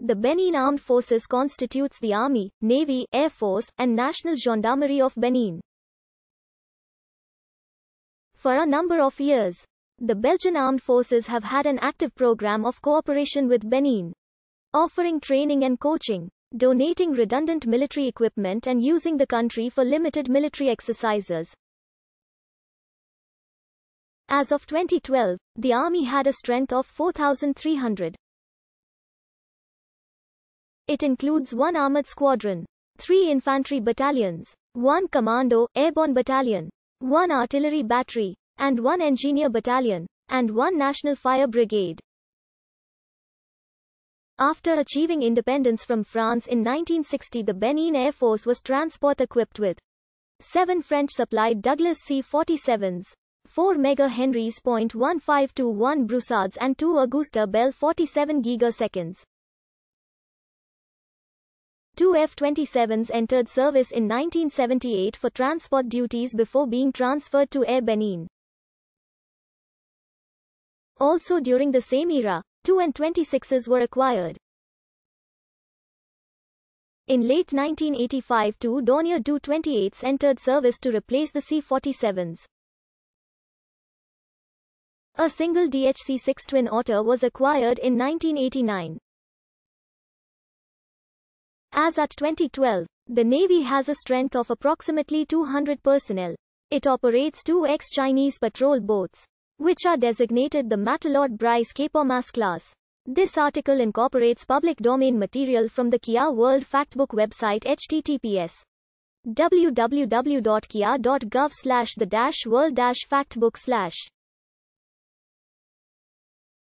The Benin Armed Forces constitutes the Army, Navy, Air Force, and National Gendarmerie of Benin. For a number of years, the Belgian Armed Forces have had an active program of cooperation with Benin, offering training and coaching, donating redundant military equipment, and using the country for limited military exercises. As of 2012, the Army had a strength of 4,300. It includes 1 armored squadron, 3 infantry battalions, 1 commando airborne battalion, 1 artillery battery, and 1 engineer battalion, and 1 national fire brigade. After achieving independence from France in 1960, the Benin Air Force was transport-equipped with 7 French-supplied Douglas C-47s, 4 MHz .1521 Broussards and 2 Augusta Bell 47 Giga Seconds. 2 F-27s entered service in 1978 for transport duties before being transferred to Air Benin. Also during the same era, 2 N26s were acquired. In late 1985, 2 Dornier 228s entered service to replace the C-47s. A single DHC-6 twin otter was acquired in 1989. As at 2012, the Navy has a strength of approximately 200 personnel. It operates 2 ex-Chinese patrol boats, which are designated the Matelot Bryce Capomas class. This article incorporates public domain material from the CIA World Factbook website https://www.kia.gov/the-world-factbook/